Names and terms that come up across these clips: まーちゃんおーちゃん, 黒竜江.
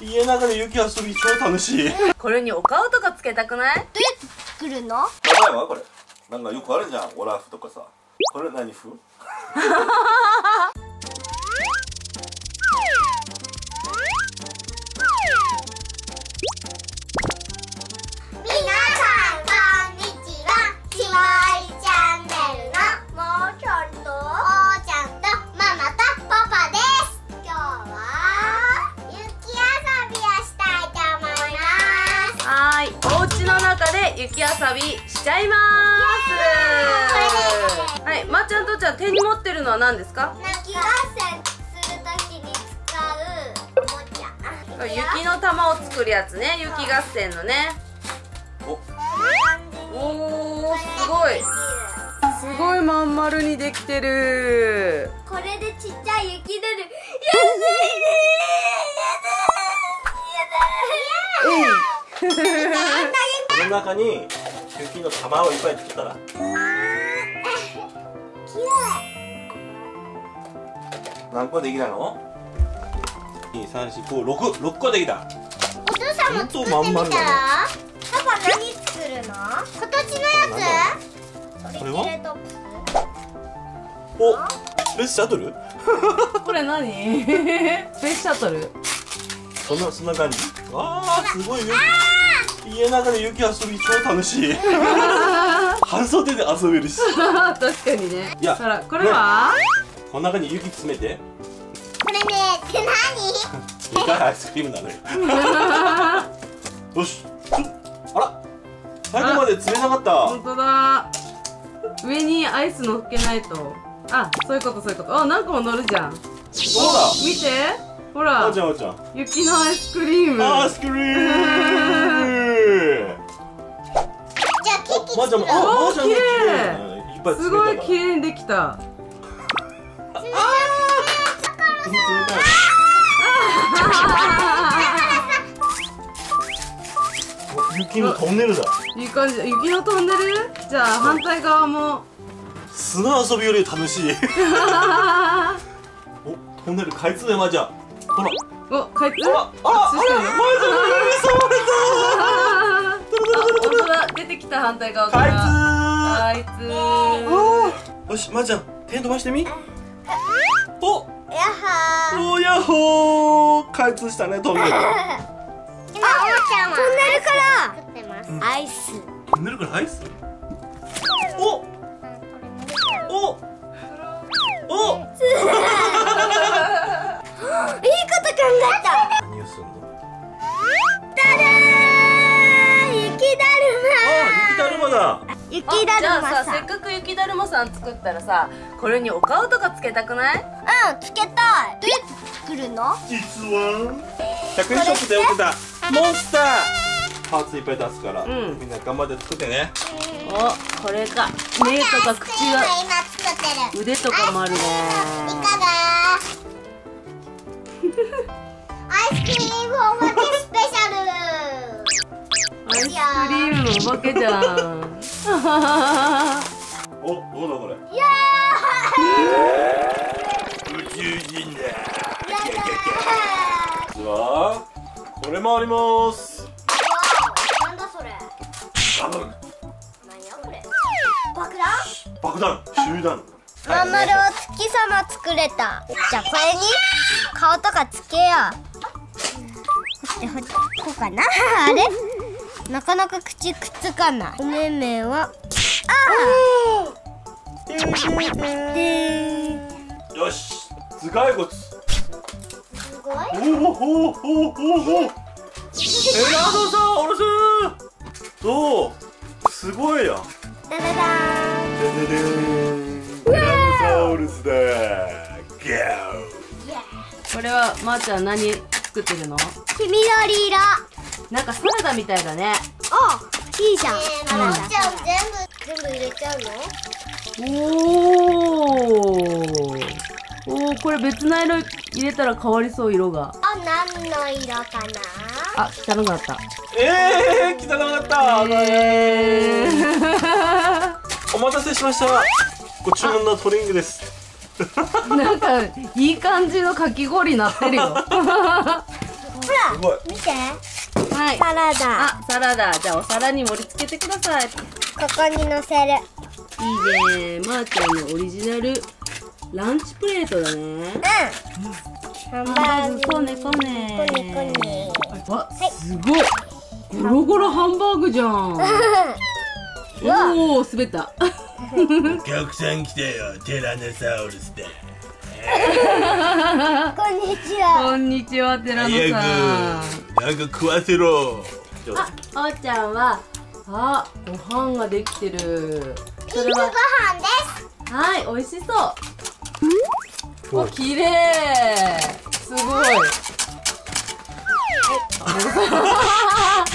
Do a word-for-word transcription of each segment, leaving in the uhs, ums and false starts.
家の中で雪遊び超楽しい。これにお顔とかつけたくない？どうやって作るの？やばいわこれ。なんかよくあるじゃん、オラフとかさ。これ何風？雪遊びしちゃいまーす。はい、まっちゃんとちゃん手に持ってるのは何ですか？雪合戦するときに使うおもちゃ。雪の玉を作るやつね、雪合戦のね。お、おお、すごい。すごいまん丸にできてる。これでちっちゃい雪出る。やだいねー。やだー。やだー。やだー。やだー。やだー。この中に雪の玉をいっぱい作ったら、あー、きれい。何個できたの？二、三、四、五、六、六個できた。お父さんも作ってみたら。パパ何作るの？形のやつ？これは？お、スペースシャトル？これ何？スペースシャトル？そんなそんな感じ。わあ、すごいね。家の中で雪遊び超楽しい。半袖で遊べるし。確かにね。いや、これは、この中に雪詰めて。これね、って何？でかいアイスクリームなのよ。よし。あら、最後まで詰めなかった。本当だ。上にアイスのっけないと。あ、そういうことそういうこと。あ、何個も乗るじゃん。そうだ。見て、ほら。おちゃんおちゃん。雪のアイスクリーム。アイスクリーム。マーちゃんも、あ、マーちゃんも綺麗。いっぱいすごい綺麗にできた。ああ、だからさ、雪のトンネルだ。いい感じ、雪のトンネル。じゃあ反対側も砂遊びより楽しい。お、トンネル開通だよマーちゃん。ほら。お、開通。あ、あ、あれ、マーちゃん触れた。出てきた反対側から。開通。よし、まーちゃん、手伸ばしてみ。お。やっほー。おやっほー。開通したね、トンネル。あ、おーちゃんは。トンネルから。作ってます。アイス。トンネルからアイス。お。お。お。いいこと考えた。ニュースの。雪だるま。じゃあさ、せっかく雪だるまさん作ったらさ、これにお顔とかつけたくない？うん、つけたい。どうやって作るの？実はひゃくえんショップで売ってたモンスターパーツいっぱい出すから、うん、みんな頑張って作ってね。お、これか。目とか口が、腕とかもあるね。いかが？アイスクリームおまけスペシャル。アイスクリームおまけじゃん。お、どうだこれ。いやー。宇宙人だ。じゃあ、これもあります。なんだそれ。多分。何やこれ。爆弾。爆弾、集団。まんまるを月様作れた。じゃあ、これに顔とかつけよう。ほってほって、こうかな。あれ。なかなか口くっつかない。おめめは。あ。よし。頭蓋骨。すごい。おおおおおお。エラドさん、おろす。どう。すごいや。ダダダーン。でででーん。エラドさん、おろすだ。ギャー。これは、まーちゃん、何作ってるの？黄緑色。なんかサラダみたいだね。あ、いいじゃん。まーちゃん全部全部入れちゃうの？おお。おお、これ別な色入れたら変わりそう色が。あ、何の色かな？あ、汚くなった。ええー、汚くなった。えー、お待たせしました。ご注文のトリングです。なんかいい感じのかき氷になってるよ。ほら見て、はい、サラダ。あ、サラダ。じゃあお皿に盛り付けてください。ここにのせる。いいね、まーちゃんのオリジナルランチプレートだね。うん。ハンバーグ。こねこね。こねこね。わ、すごい。ゴロゴロハンバーグじゃん。おお、滑った。お客さん来たよ、ティラノサウルスだ。こんにちは。こんにちは、ティラノさん。なんか食わせろ。あ、おーちゃんは、あ、ご飯ができてる。それはご飯です。はい、美味しそう。お、綺麗。すごい。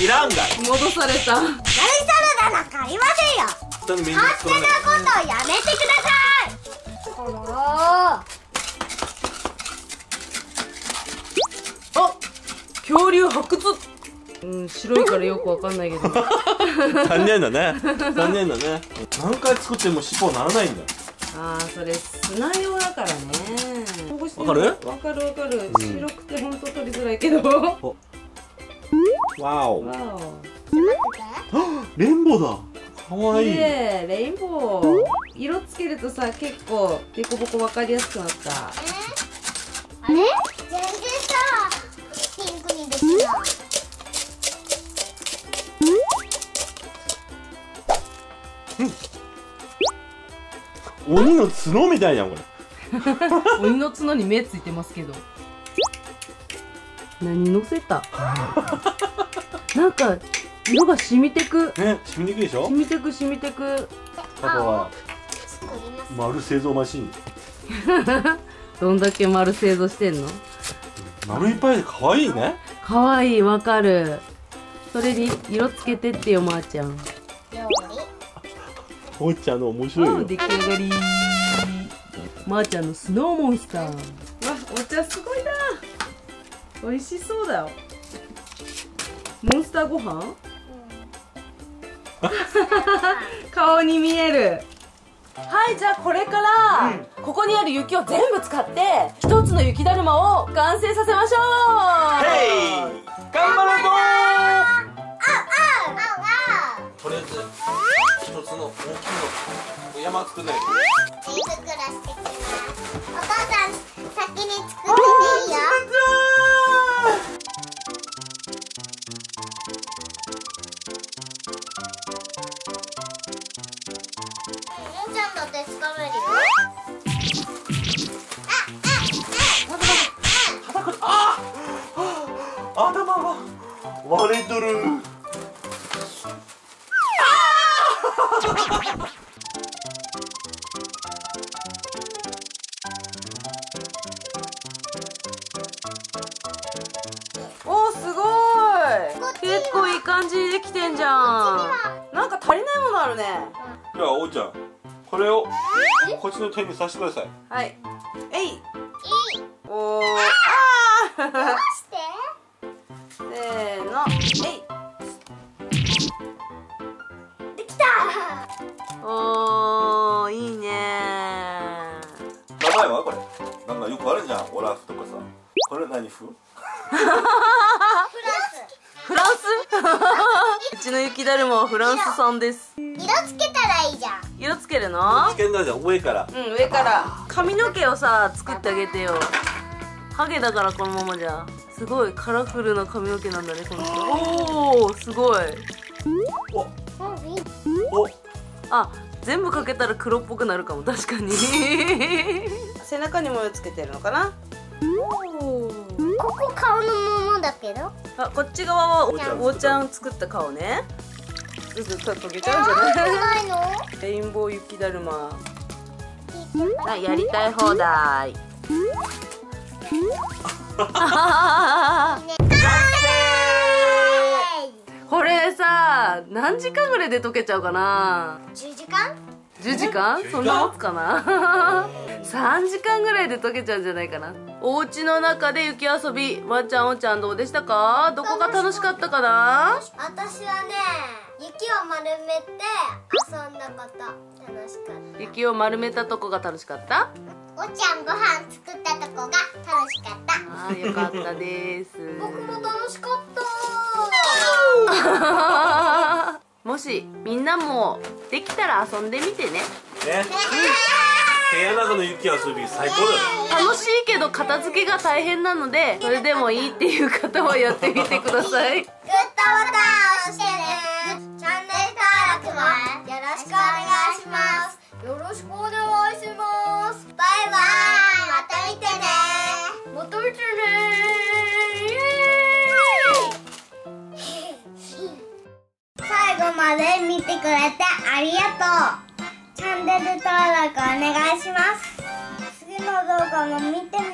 いらんが。戻された。何サラダなんかありませんよ。勝手なことをやめてください。あら。恐竜発掘、うん、白いからよくわかんないけど残念だね、残念だね。何回作っても尻尾ならないんだ。ああ、それ砂用だからね。わかるわかるわかる、うん、白くてほんと取りづらいけどわおレインボーだ、かわいい、ね、レインボー色つけるとさ、結構デコボコわかりやすくなった。えね、全然さピンクにできた。うん。鬼の角みたいなこれ。鬼の角に目ついてますけど。何乗せた。なんか色が染みてく。ね、染みてくでしょ。染みてく染みてく。あとは丸製造マシン。どんだけ丸製造してんの。丸いっぱいで可愛いね。可愛い、わかる。それに色つけてってよ、まーちゃん。おーちゃんの面白いよ。出来上がり。まーちゃんのスノーモンスター。わ、お茶すごいな。美味しそうだよ。モンスターご飯？うん、顔に見える。はい、じゃあこれから、うん、ここにある雪を全部使って一つの雪だるまを完成させましょう。ヘイ、頑張るぞー。とりあえず一つの大きな山作んないと。手袋してきます。お母さん先に作ってていいよ。割れとる。おー、すごい。結構いい感じにできてんじゃん。なんか足りないものあるね。じゃあおーちゃん、これをこっちの手にさしてください。はい。えい。おー。ああ。おー、いいねー。名前はこれなんかよくあるじゃん、オラフとかさ。これ何風？フランスフランスうちの雪だるまはフランス産です。色つけたらいいじゃん。色つけるの？色つけるのじゃん、上から。うん、上から。髪の毛をさ、作ってあげてよ。ハゲだからこのままじゃ。すごいカラフルな髪の毛なんだね、この人。おー、すごい。おお、あ、全部かけたら黒っぽくなるかも。確かに背中に模様つけてるのかな。ここ顔のものだけど、あ、こっち側はおーちゃん作った顔ね。すぐ溶けちゃうんじゃないの。レインボー雪だるま、あ、やりたい放題。これさ、何時間ぐらいで溶けちゃうかな。じゅうじかんじゅうじかんそんな持つかなさんじかんぐらいで溶けちゃうんじゃないかな。お家の中で雪遊び、まっちゃんおんちゃんどうでしたか？どこが楽しかったかな？私はね、雪を丸めて遊んだこと楽しかった。雪を丸めたとこが楽しかった。おちゃんご飯作ったとこが楽しかった。あー、よかったです僕も楽しかったもしみんなもできたら遊んでみてね。ね、部屋の中の雪遊び最高だよ。楽しいけど片付けが大変なので、それでもいいっていう方はやってみてください。グッドボタン押してね。チャンネル登録もよろしくお願いします。よろしくお願いします。バイバイ。また見てね。また見てね。最後まで見てくれてありがとう。チャンネル登録お願いします。次の動画も見てね。